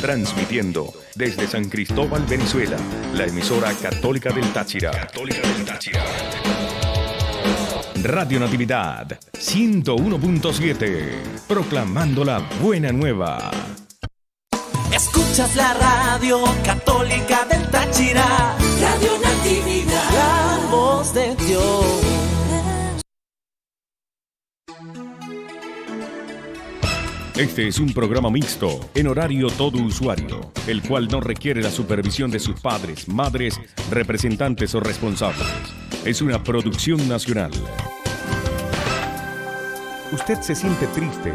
Transmitiendo desde San Cristóbal, Venezuela, la emisora católica del Táchira. Radio Natividad 101.7, proclamando la buena nueva. Escuchas la radio católica del Táchira, Radio Natividad, la voz de Dios. Este es un programa mixto, en horario todo usuario, el cual no requiere la supervisión de sus padres, madres, representantes o responsables. Es una producción nacional. ¿Usted se siente triste,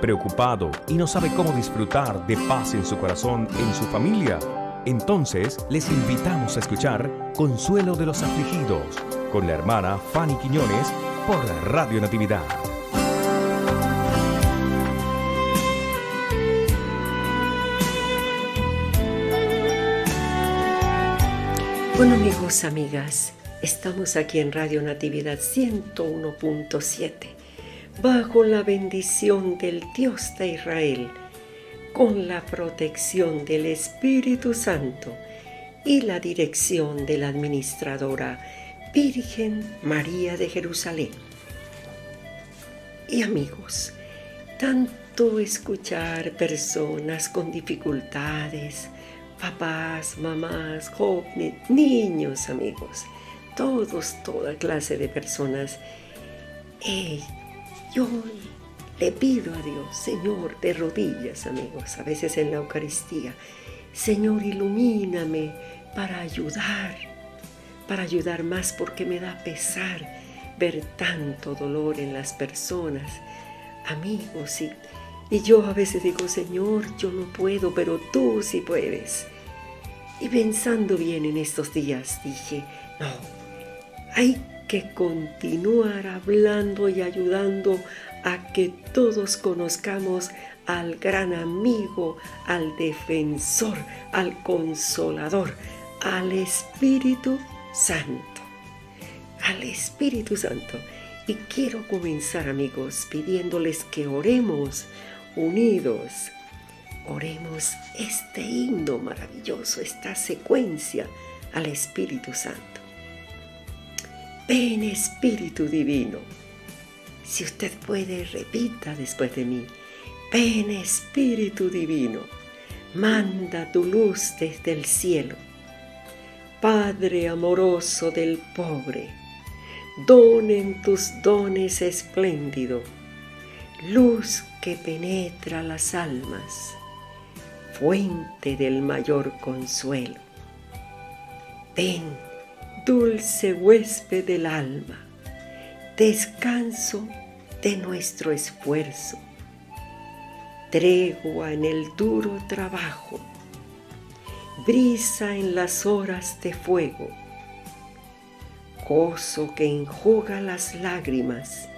preocupado y no sabe cómo disfrutar de paz en su corazón, en su familia? Entonces, les invitamos a escuchar Consuelo de los Afligidos, con la hermana Fanny Quiñónez, por Radio Natividad. Bueno, amigos, amigas, estamos aquí en Radio Natividad 101.7, bajo la bendición del Dios de Israel, con la protección del Espíritu Santo y la dirección de la administradora Virgen María de Jerusalén. Y amigos, tanto escuchar personas con dificultades, papás, mamás, jóvenes, niños, amigos, toda clase de personas. Yo le pido a Dios, Señor, de rodillas, amigos, a veces en la Eucaristía, Señor, ilumíname para ayudar más, porque me da pesar ver tanto dolor en las personas, amigos, y yo a veces digo, Señor, yo no puedo, pero tú sí puedes. Y pensando bien en estos días, dije, no, hay que continuar hablando y ayudando a que todos conozcamos al gran amigo, al defensor, al consolador, al Espíritu Santo. Al Espíritu Santo. Y quiero comenzar, amigos, pidiéndoles que oremos. Unidos, oremos este himno maravilloso, esta secuencia al Espíritu Santo. Ven, Espíritu Divino. Si usted puede, repita después de mí. Ven, Espíritu Divino, manda tu luz desde el cielo. Padre amoroso del pobre, don en tus dones espléndido, luz que penetra las almas, fuente del mayor consuelo. Ven, dulce huésped del alma, descanso de nuestro esfuerzo, tregua en el duro trabajo, brisa en las horas de fuego, gozo que enjuga las lágrimas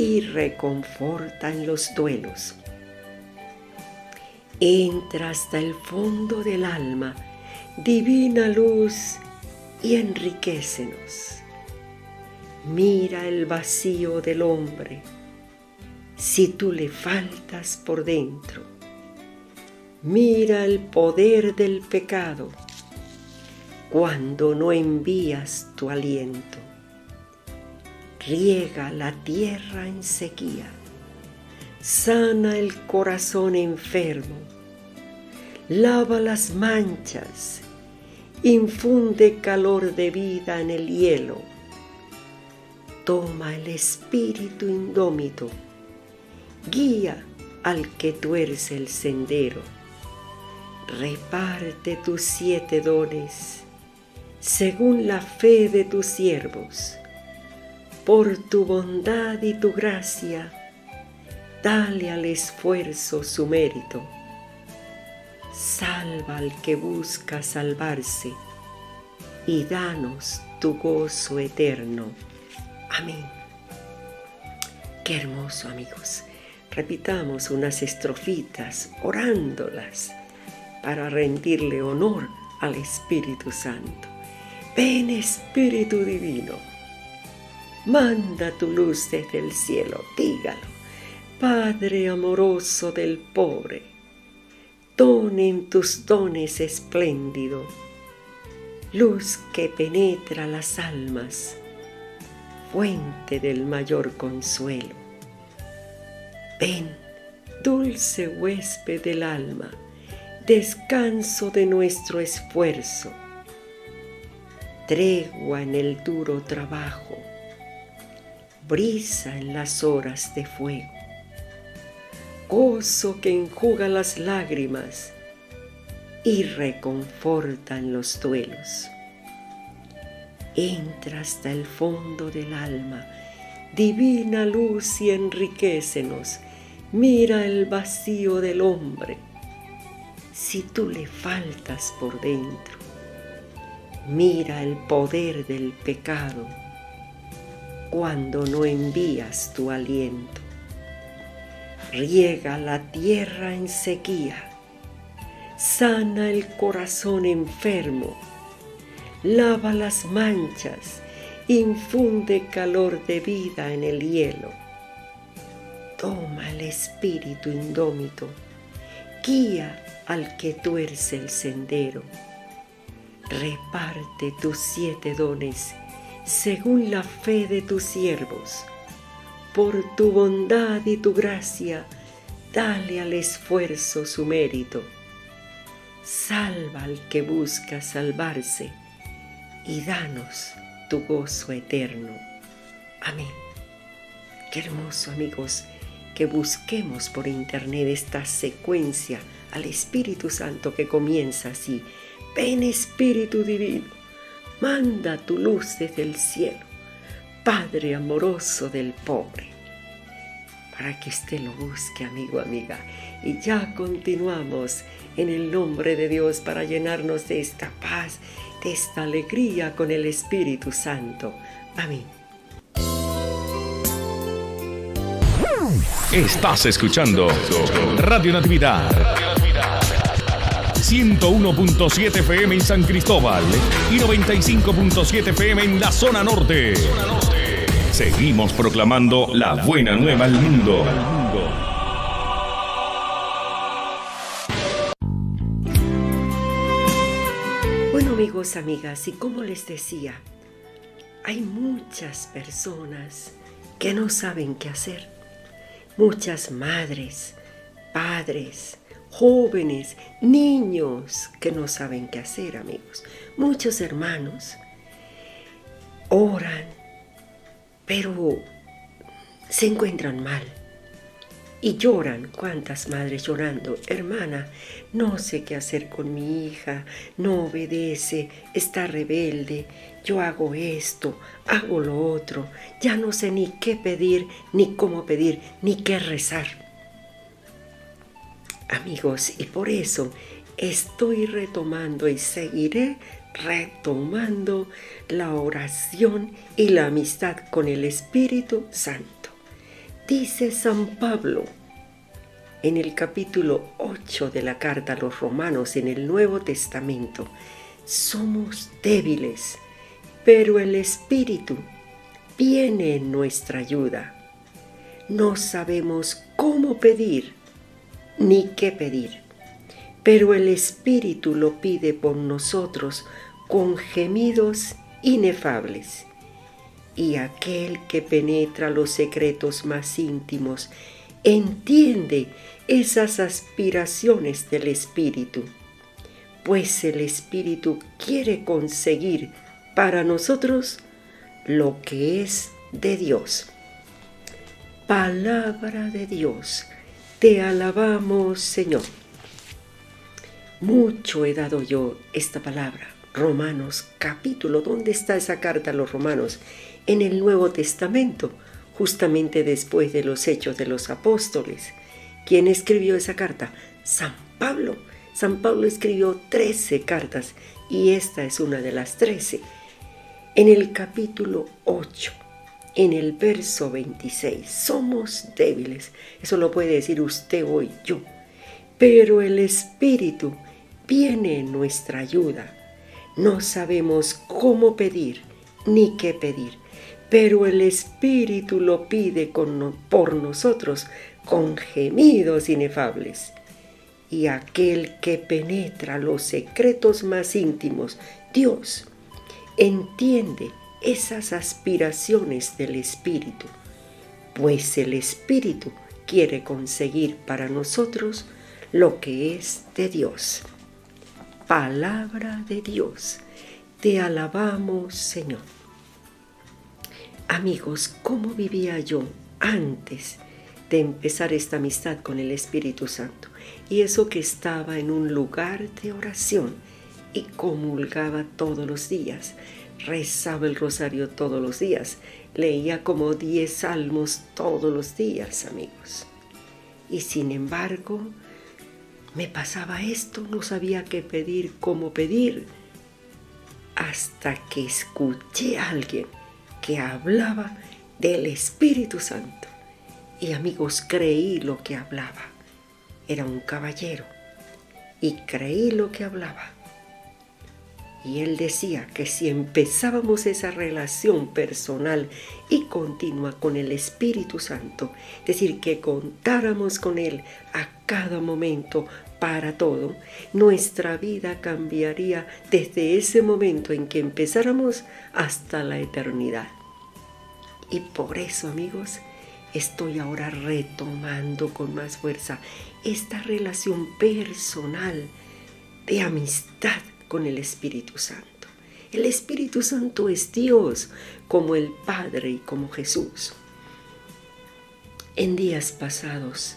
y reconforta en los duelos. Entra hasta el fondo del alma, divina luz, y enriquécenos. Mira el vacío del hombre, si tú le faltas por dentro. Mira el poder del pecado, cuando no envías tu aliento. Riega la tierra en sequía, sana el corazón enfermo, lava las manchas, infunde calor de vida en el hielo. Toma el espíritu indómito, guía al que tuerce el sendero. Reparte tus 7 dones, según la fe de tus siervos. Por tu bondad y tu gracia, dale al esfuerzo su mérito. Salva al que busca salvarse, y danos tu gozo eterno. Amén. Qué hermoso, amigos. Repitamos unas estrofitas, orándolas, para rendirle honor al Espíritu Santo. Ven, Espíritu Divino, manda tu luz desde el cielo, dígalo. Padre amoroso del pobre, Don en tus dones espléndido, luz que penetra las almas, fuente del mayor consuelo. Ven, dulce huésped del alma, descanso de nuestro esfuerzo, tregua en el duro trabajo, brisa en las horas de fuego, gozo que enjuga las lágrimas y reconforta en los duelos. Entra hasta el fondo del alma, divina luz, y enriquécenos. Mira el vacío del hombre, si tú le faltas por dentro. Mira el poder del pecado, cuando no envías tu aliento. Riega la tierra en sequía, sana el corazón enfermo, lava las manchas, infunde calor de vida en el hielo. Toma el espíritu indómito, guía al que tuerce el sendero. Reparte tus 7 dones según la fe de tus siervos. Por tu bondad y tu gracia, dale al esfuerzo su mérito. Salva al que busca salvarse y danos tu gozo eterno. Amén. Qué hermoso, amigos, que busquemos por internet esta secuencia al Espíritu Santo que comienza así. Ven, Espíritu Divino, manda tu luz desde el cielo, Padre amoroso del pobre, para que usted lo busque, amigo, amiga. Y ya continuamos en el nombre de Dios para llenarnos de esta paz, de esta alegría con el Espíritu Santo. Amén. Estás escuchando Radio Natividad, 101.7 FM en San Cristóbal y 95.7 FM en la zona norte. Seguimos proclamando la buena nueva al mundo. Bueno, amigos, amigas, y como les decía, hay muchas personas que no saben qué hacer. Muchas madres, padres, jóvenes, niños que no saben qué hacer, amigos. Muchos hermanos oran, pero se encuentran mal y lloran. ¿Cuántas madres llorando? Hermana, no sé qué hacer con mi hija, no obedece, está rebelde, yo hago esto, hago lo otro, ya no sé ni qué pedir, ni cómo pedir, ni qué rezar. Amigos, y por eso estoy retomando y seguiré retomando la oración y la amistad con el Espíritu Santo. Dice San Pablo en el capítulo 8 de la Carta a los Romanos en el Nuevo Testamento: somos débiles, pero el Espíritu viene en nuestra ayuda. No sabemos cómo pedir ni qué pedir, pero el Espíritu lo pide por nosotros con gemidos inefables. Y aquel que penetra los secretos más íntimos entiende esas aspiraciones del Espíritu, pues el Espíritu quiere conseguir para nosotros lo que es de Dios. Palabra de Dios. Te alabamos, Señor. Mucho he dado yo esta palabra. Romanos capítulo. ¿Dónde está esa carta a los Romanos? En el Nuevo Testamento, justamente después de los Hechos de los Apóstoles. ¿Quién escribió esa carta? San Pablo. San Pablo escribió 13 cartas y esta es una de las 13. En el capítulo 8. En el verso 26, somos débiles, eso lo puede decir usted hoy, yo, pero el Espíritu viene en nuestra ayuda. No sabemos cómo pedir ni qué pedir, pero el Espíritu lo pide por nosotros con gemidos inefables. y aquel que penetra los secretos más íntimos, Dios, entiende esas aspiraciones del Espíritu, pues el Espíritu quiere conseguir para nosotros lo que es de Dios. Palabra de Dios, te alabamos, Señor. Amigos, ¿cómo vivía yo antes de empezar esta amistad con el Espíritu Santo? Y eso que estaba en un lugar de oración y comulgaba todos los días, rezaba el rosario todos los días, leía como 10 salmos todos los días, amigos. Y sin embargo, me pasaba esto, no sabía qué pedir, cómo pedir, hasta que escuché a alguien que hablaba del Espíritu Santo. Y amigos, creí lo que hablaba. Era un caballero y creí lo que hablaba. Y él decía que si empezábamos esa relación personal y continua con el Espíritu Santo, es decir, que contáramos con él a cada momento para todo, nuestra vida cambiaría desde ese momento en que empezáramos hasta la eternidad. Y por eso, amigos, estoy ahora retomando con más fuerza esta relación personal de amistad con el Espíritu Santo. El Espíritu Santo es Dios, como el Padre y como Jesús. En días pasados,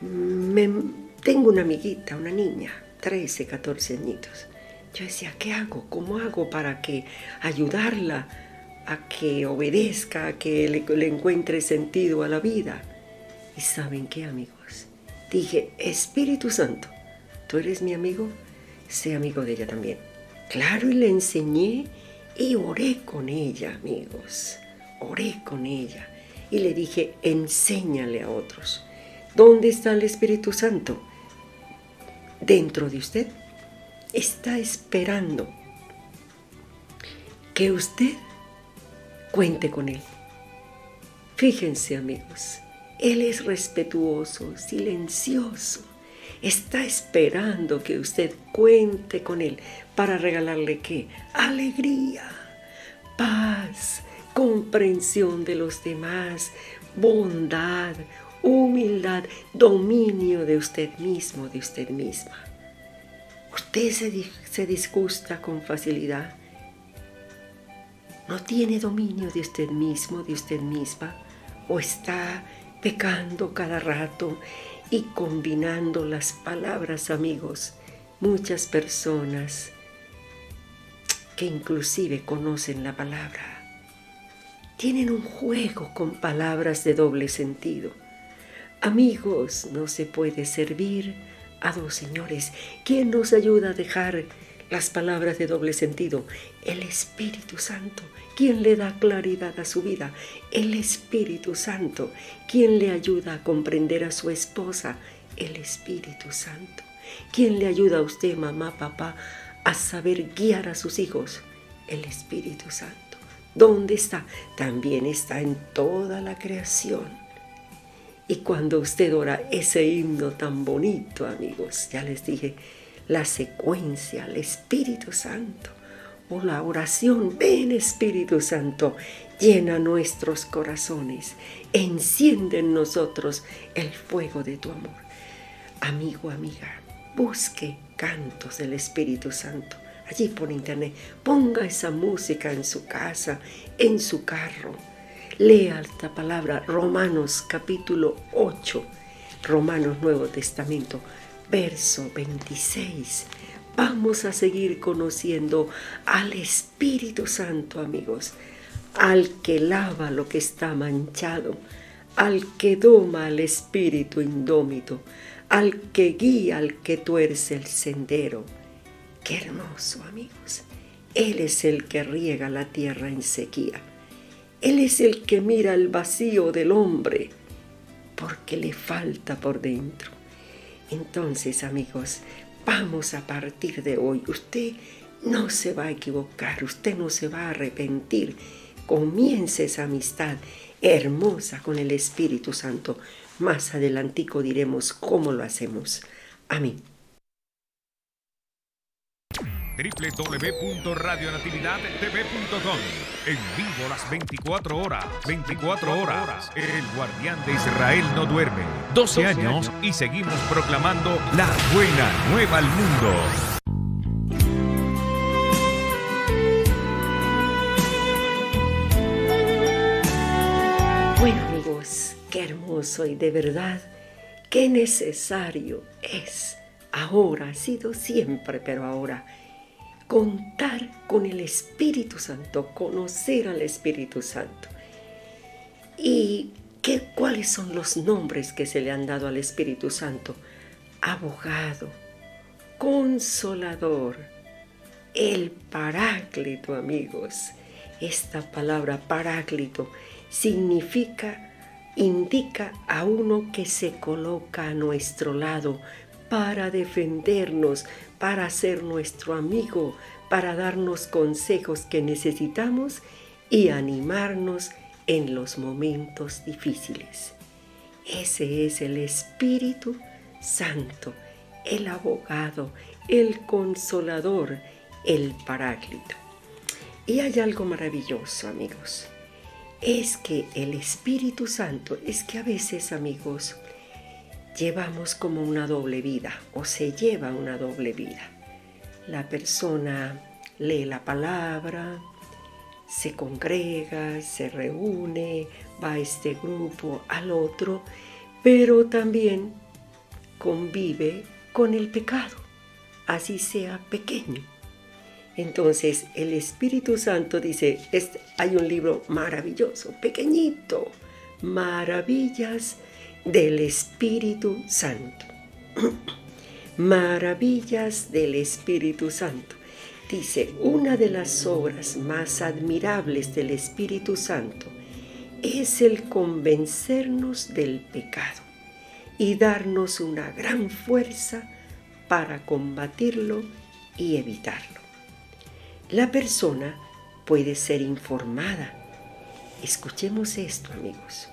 tengo una amiguita, una niña, 13, 14 añitos. Yo decía, ¿qué hago? ¿Cómo hago para que ayudarla a que obedezca, a que le encuentre sentido a la vida? ¿Y saben qué, amigos? Dije, Espíritu Santo, ¿tú eres mi amigo? Sé amigo de ella también. Claro, y le enseñé y oré con ella, amigos. Oré con ella y le dije, enséñale a otros. ¿Dónde está el Espíritu Santo? Dentro de usted. Está esperando que usted cuente con él. Fíjense, amigos, él es respetuoso, silencioso. Está esperando que usted cuente con él para regalarle ¿qué? Alegría, paz, comprensión de los demás, bondad, humildad, dominio de usted mismo, de usted misma. Usted se disgusta con facilidad. No tiene dominio de usted mismo, de usted misma, o está pecando cada rato y combinando las palabras, amigos. Muchas personas que inclusive conocen la palabra tienen un juego con palabras de doble sentido. Amigos, no se puede servir a dos señores. ¿Quién nos ayuda a dejar las palabras de doble sentido? El Espíritu Santo. ¿Quién le da claridad a su vida? El Espíritu Santo. ¿Quién le ayuda a comprender a su esposa? El Espíritu Santo. ¿Quién le ayuda a usted, mamá, papá, a saber guiar a sus hijos? El Espíritu Santo. ¿Dónde está? También está en toda la creación. Y cuando usted ora ese himno tan bonito, amigos, ya les dije, la secuencia, el Espíritu Santo, o la oración, ven Espíritu Santo, llena nuestros corazones, enciende en nosotros el fuego de tu amor. Amigo, amiga, busque cantos del Espíritu Santo, allí por internet, ponga esa música en su casa, en su carro, lea esta palabra, Romanos capítulo 8, Romanos Nuevo Testamento, Verso 26. Vamos a seguir conociendo al Espíritu Santo, amigos, al que lava lo que está manchado, al que doma al espíritu indómito, al que guía, al que tuerce el sendero. ¡Qué hermoso, amigos! Él es el que riega la tierra en sequía. Él es el que mira el vacío del hombre, porque le falta por dentro. Entonces, amigos, vamos a partir de hoy. Usted no se va a equivocar, usted no se va a arrepentir. Comience esa amistad hermosa con el Espíritu Santo. Más adelantico diremos cómo lo hacemos. Amén. www.radionativdadtv.com. En vivo las 24 horas. 24 horas. El guardián de Israel no duerme. 12 años y seguimos proclamando la buena nueva al mundo. Bueno, amigos, qué hermoso y de verdad, qué necesario es ahora, ha sido siempre, pero ahora, contar con el Espíritu Santo, conocer al Espíritu Santo. ¿Y cuáles son los nombres que se le han dado al Espíritu Santo? Abogado, Consolador, el Paráclito, amigos. Esta palabra Paráclito significa, indica a uno que se coloca a nuestro lado para defendernos, para ser nuestro amigo, para darnos consejos que necesitamos y animarnos en los momentos difíciles. Ese es el Espíritu Santo, el abogado, el consolador, el paráclito. Y hay algo maravilloso, amigos. Es que el Espíritu Santo, es que a veces, amigos, llevamos como una doble vida, o se lleva una doble vida. La persona lee la palabra, se congrega, se reúne, va a este grupo, al otro, pero también convive con el pecado, así sea pequeño. Entonces el Espíritu Santo dice, hay un libro maravilloso, pequeñito, Maravillas del Espíritu Santo. Maravillas del Espíritu Santo. Dice, una de las obras más admirables del Espíritu Santo es el convencernos del pecado y darnos una gran fuerza para combatirlo y evitarlo. La persona puede ser informada. Escuchemos esto, amigos.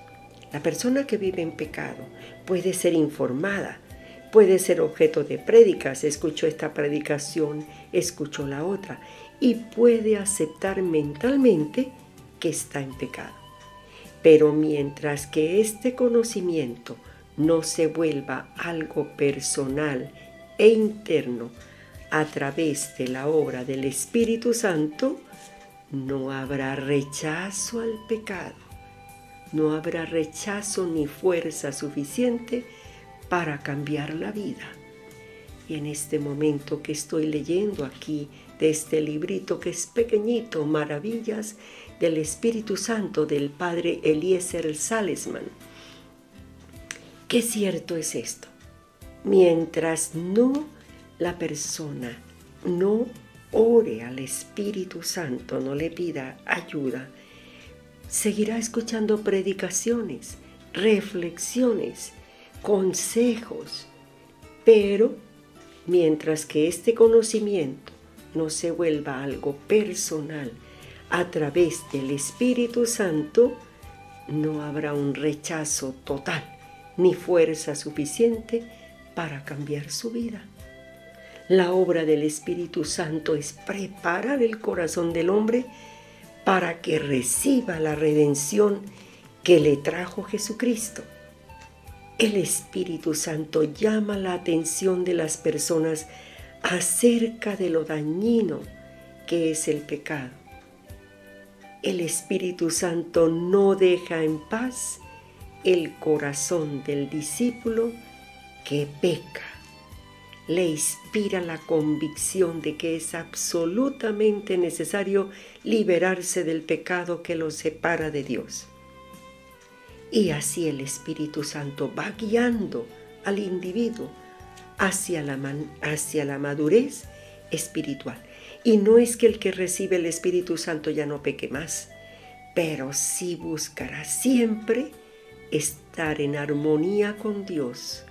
La persona que vive en pecado puede ser informada, puede ser objeto de prédicas, escuchó esta predicación, escuchó la otra, y puede aceptar mentalmente que está en pecado. Pero mientras que este conocimiento no se vuelva algo personal e interno a través de la obra del Espíritu Santo, no habrá rechazo al pecado. No habrá rechazo ni fuerza suficiente para cambiar la vida. Y en este momento que estoy leyendo aquí de este librito que es pequeñito, Maravillas del Espíritu Santo del padre Eliezer Salzman, ¿qué cierto es esto? Mientras la persona no ore al Espíritu Santo, no le pida ayuda, seguirá escuchando predicaciones, reflexiones, consejos, pero mientras que este conocimiento no se vuelva algo personal a través del Espíritu Santo, no habrá un rechazo total ni fuerza suficiente para cambiar su vida. La obra del Espíritu Santo es preparar el corazón del hombre para que reciba la redención que le trajo Jesucristo. El Espíritu Santo llama la atención de las personas acerca de lo dañino que es el pecado. El Espíritu Santo no deja en paz el corazón del discípulo que peca. Le inspira la convicción de que es absolutamente necesario liberarse del pecado que lo separa de Dios. Y así el Espíritu Santo va guiando al individuo hacia la madurez espiritual. Y no es que el que recibe el Espíritu Santo ya no peque más, pero sí buscará siempre estar en armonía con Dios,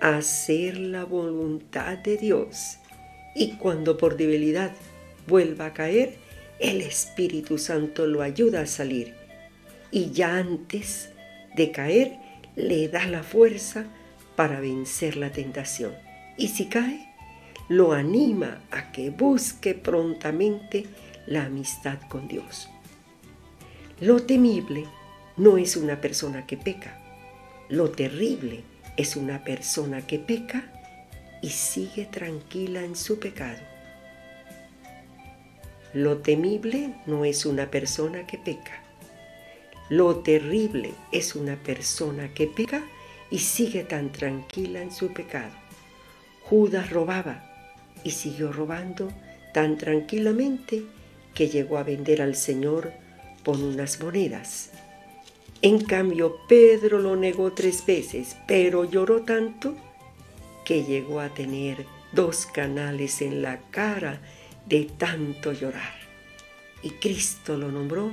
hacer la voluntad de Dios, y cuando por debilidad vuelva a caer, el Espíritu Santo lo ayuda a salir, y ya antes de caer le das la fuerza para vencer la tentación. Y si cae, lo anima a que busque prontamente la amistad con Dios. Lo temible no es una persona que peca. Lo terrible es una persona que peca y sigue tranquila en su pecado. Lo temible no es una persona que peca. Lo terrible es una persona que peca y sigue tan tranquila en su pecado. Judas robaba y siguió robando tan tranquilamente que llegó a vender al Señor por unas monedas. En cambio, Pedro lo negó 3 veces, pero lloró tanto que llegó a tener 2 canales en la cara de tanto llorar. Y Cristo lo nombró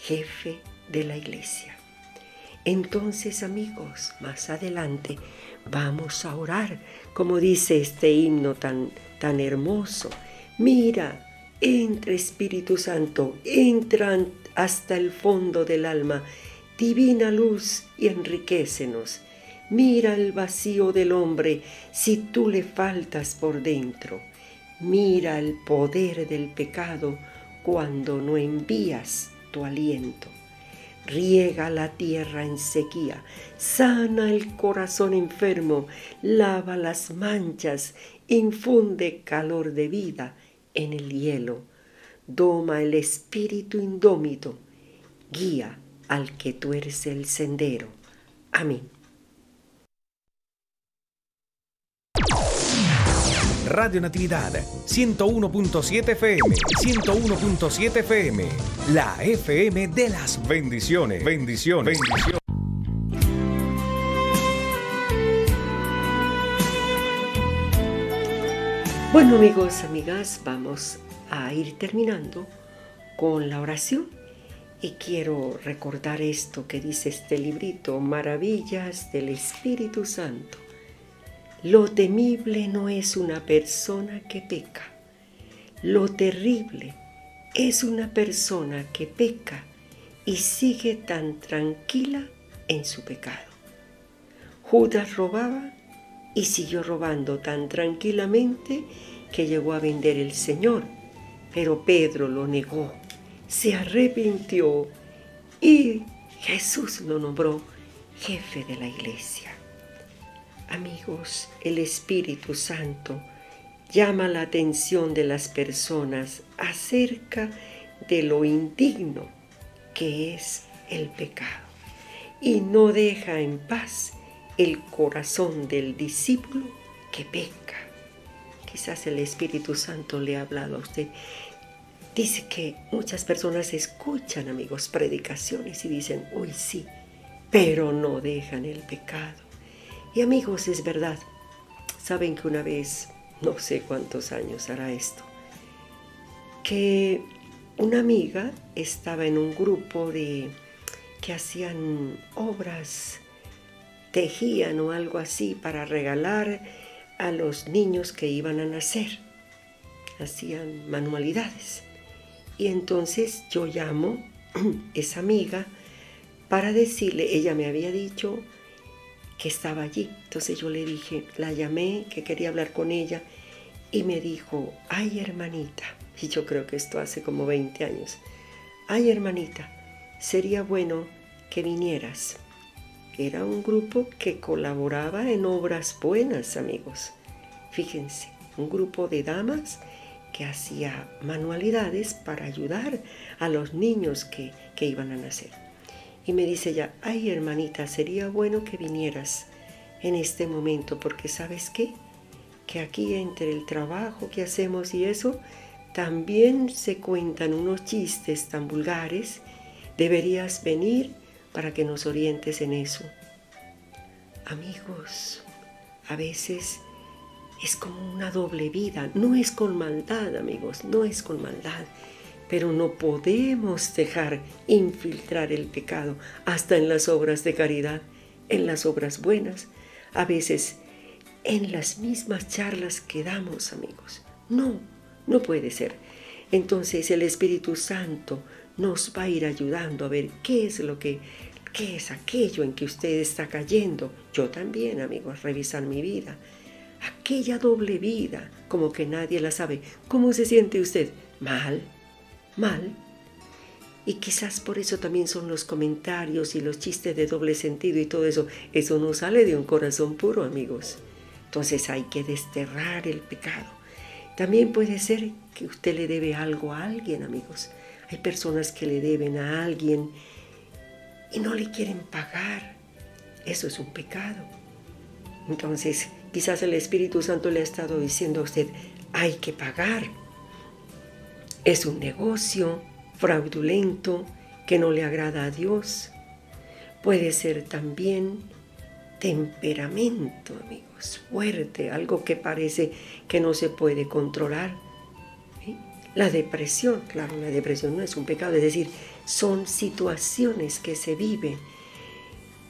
jefe de la iglesia. Entonces, amigos, más adelante vamos a orar, como dice este himno tan hermoso. Mira, entra Espíritu Santo, entra hasta el fondo del alma, divina luz, y enriquécenos. Mira el vacío del hombre si tú le faltas por dentro. Mira el poder del pecado cuando no envías tu aliento. Riega la tierra en sequía, sana el corazón enfermo, lava las manchas, infunde calor de vida en el hielo, doma el espíritu indómito, guía al que tuerce el sendero. Amén. Radio Natividad, 101.7 FM, 101.7 FM, la FM de las bendiciones. Bendiciones. Bendiciones. Bueno, amigos, amigas, vamos a ir terminando con la oración. Y quiero recordar esto que dice este librito, Maravillas del Espíritu Santo. Lo temible no es una persona que peca. Lo terrible es una persona que peca y sigue tan tranquila en su pecado. Judas robaba y siguió robando tan tranquilamente que llegó a vender el Señor, pero Pedro lo negó, se arrepintió y Jesús lo nombró jefe de la iglesia. Amigos, el Espíritu Santo llama la atención de las personas acerca de lo indigno que es el pecado y no deja en paz el corazón del discípulo que peca. Quizás el Espíritu Santo le ha hablado a usted. Dice que muchas personas escuchan, amigos, predicaciones y dicen, uy, sí, pero no dejan el pecado. Y amigos, es verdad, saben que una vez, no sé cuántos años hará esto, que una amiga estaba en un grupo que hacían obras, tejían o algo así para regalar a los niños que iban a nacer, hacían manualidades. Y entonces yo llamo a esa amiga para decirle, ella me había dicho que estaba allí. Entonces yo le dije, la llamé, que quería hablar con ella, y me dijo, ay, hermanita, y yo creo que esto hace como 20 años, ay, hermanita, sería bueno que vinieras. Era un grupo que colaboraba en obras buenas, amigos. Fíjense, un grupo de damas que hacía manualidades para ayudar a los niños que iban a nacer. Y me dice ella, ay, hermanita, sería bueno que vinieras en este momento, porque ¿sabes qué? Que aquí entre el trabajo que hacemos y eso, también se cuentan unos chistes tan vulgares. Deberías venir para que nos orientes en eso. Amigos, a veces es como una doble vida. No es con maldad, amigos, no es con maldad. Pero no podemos dejar infiltrar el pecado hasta en las obras de caridad, en las obras buenas, a veces en las mismas charlas que damos, amigos. No, no puede ser. Entonces el Espíritu Santo nos va a ir ayudando a ver qué es lo que ¿Qué es aquello en que usted está cayendo? Yo también, amigos, revisar mi vida. Aquella doble vida, como que nadie la sabe. ¿Cómo se siente usted? Mal, mal. Y quizás por eso también son los comentarios y los chistes de doble sentido y todo eso. Eso no sale de un corazón puro, amigos. Entonces hay que desterrar el pecado. También puede ser que usted le debe algo a alguien, amigos. Hay personas que le deben a alguien y no le quieren pagar. Eso es un pecado. Entonces, quizás el Espíritu Santo le ha estado diciendo a usted, hay que pagar. Es un negocio fraudulento que no le agrada a Dios. Puede ser también temperamento, amigos, fuerte, algo que parece que no se puede controlar. ¿Sí? La depresión, claro, la depresión no es un pecado, es decir, son situaciones que se viven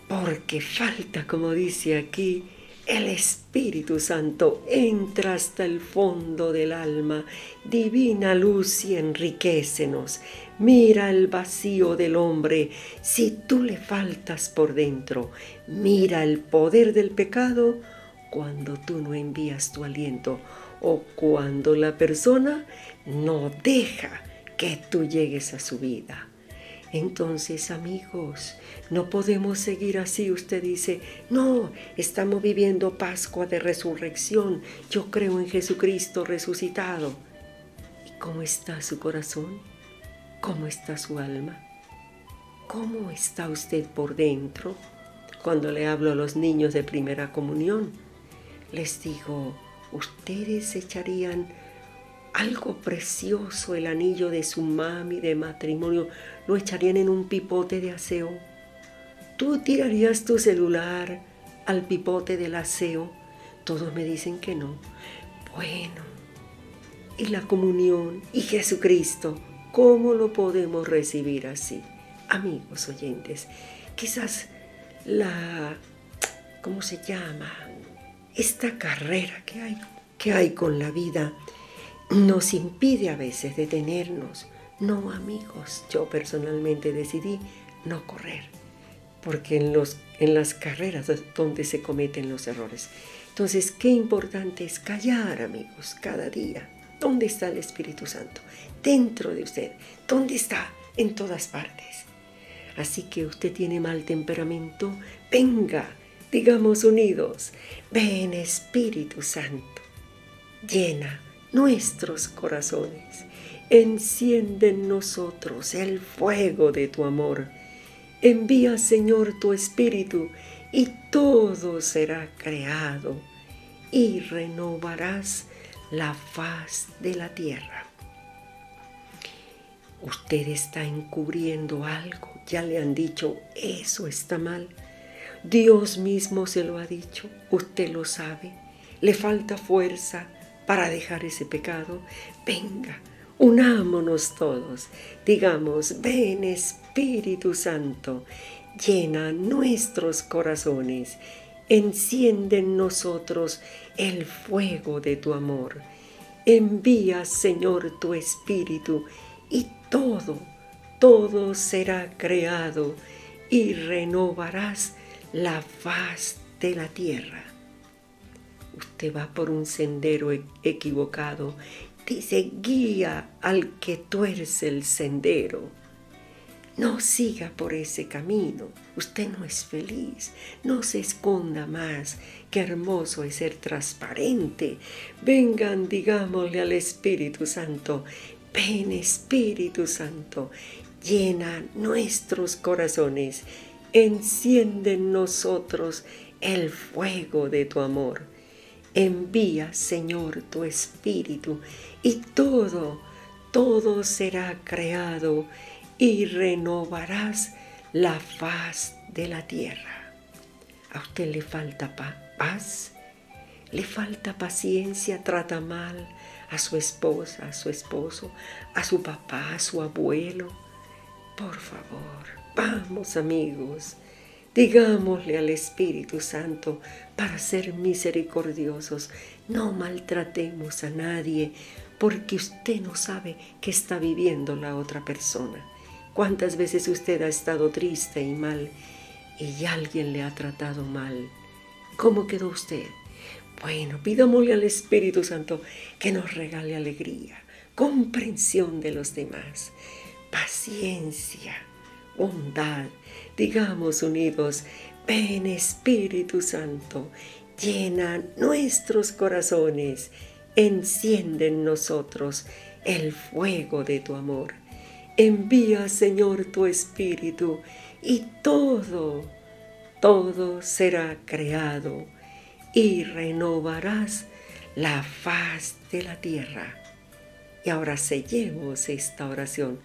porque falta, como dice aquí, el Espíritu Santo entra hasta el fondo del alma, divina luz, y enriquécenos. Mira el vacío del hombre, si tú le faltas por dentro. Mira el poder del pecado cuando tú no envías tu aliento o cuando la persona no deja que tú llegues a su vida. Entonces, amigos, no podemos seguir así. Usted dice, no, estamos viviendo Pascua de Resurrección. Yo creo en Jesucristo resucitado. ¿Y cómo está su corazón? ¿Cómo está su alma? ¿Cómo está usted por dentro? Cuando le hablo a los niños de primera comunión, les digo, ustedes echarían algo precioso, el anillo de su mami de matrimonio, lo echarían en un pipote de aseo. ¿Tú tirarías tu celular al pipote del aseo? Todos me dicen que no. Bueno, y la comunión y Jesucristo, ¿cómo lo podemos recibir así? Amigos oyentes, quizás la, ¿cómo se llama? Esta carrera que hay con la vida nos impide a veces detenernos. No, amigos, yo personalmente decidí no correr, porque en las carreras donde se cometen los errores. Entonces, qué importante es callar, amigos, cada día. ¿Dónde está el Espíritu Santo? Dentro de usted. ¿Dónde está? En todas partes. Así que usted tiene mal temperamento. Venga, digamos unidos. Ven, Espíritu Santo, llena nuestros corazones, enciende en nosotros el fuego de tu amor. Envía, Señor, tu Espíritu, y todo será creado, y renovarás la faz de la tierra. Usted está encubriendo algo, ya le han dicho, eso está mal. Dios mismo se lo ha dicho, usted lo sabe, le falta fuerza para dejar ese pecado. Venga, unámonos todos, digamos, ven Espíritu Santo, llena nuestros corazones, enciende en nosotros el fuego de tu amor. Envía, Señor, tu Espíritu, y todo será creado, y renovarás la faz de la tierra. Usted va por un sendero equivocado. Dice, guía al que tuerce el sendero. No siga por ese camino. Usted no es feliz. No se esconda más. Qué hermoso es ser transparente. Vengan, digámosle al Espíritu Santo. Ven, Espíritu Santo, llena nuestros corazones. Enciende en nosotros el fuego de tu amor. Envía, Señor, tu Espíritu, y todo será creado, y renovarás la faz de la tierra. ¿A usted le falta paz? ¿Le falta paciencia? ¿Trata mal a su esposa, a su esposo, a su papá, a su abuelo? Por favor, vamos, amigos. Digámosle al Espíritu Santo, para ser misericordiosos, no maltratemos a nadie, porque usted no sabe qué está viviendo la otra persona. ¿Cuántas veces usted ha estado triste y mal y alguien le ha tratado mal. ¿Cómo quedó usted? Bueno, pidámosle al Espíritu Santo que nos regale alegría, comprensión de los demás, paciencia, bondad. Digamos unidos, ven Espíritu Santo, llena nuestros corazones, enciende en nosotros el fuego de tu amor. Envía, Señor, tu Espíritu y todo será creado y renovarás la faz de la tierra. Y ahora sellemos esta oración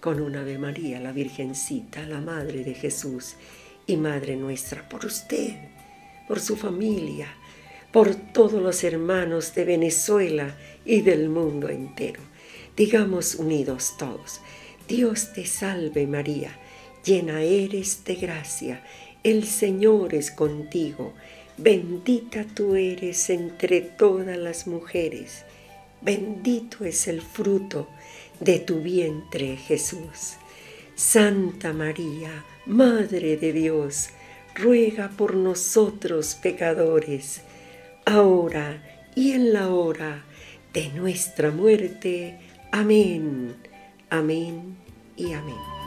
con un Ave María, la Virgencita, la Madre de Jesús y Madre nuestra, por usted, por su familia, por todos los hermanos de Venezuela y del mundo entero. Digamos unidos todos: Dios te salve María, llena eres de gracia, el Señor es contigo, bendita tú eres entre todas las mujeres, bendito es el fruto de tu vientre, Jesús. Santa María, Madre de Dios, ruega por nosotros pecadores, ahora y en la hora de nuestra muerte. Amén, amén y amén.